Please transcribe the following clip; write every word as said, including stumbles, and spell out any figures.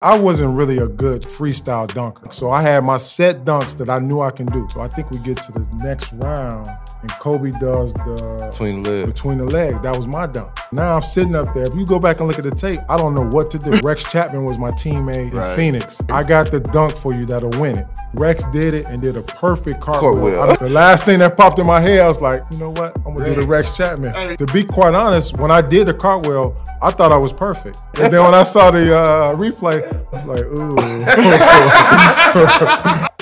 I wasn't really a good freestyle dunker, so I had my set dunks that I knew I can do. So I think we get to the next round, and Kobe does the between the legs. Between the legs. That was my dunk. Now I'm sitting up there. If you go back and look at the tape, I don't know what to do. Rex Chapman was my teammate right. in Phoenix. I got the dunk for you that'll win it. Rex did it and did a perfect cartwheel. I, the last thing that popped in my head, I was like, you know what? I'm gonna Rex. do the Rex Chapman. Hey. To be quite honest, when I did the cartwheel, I thought I was perfect. And then when I saw the uh, replay, I was like, ooh.